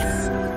life.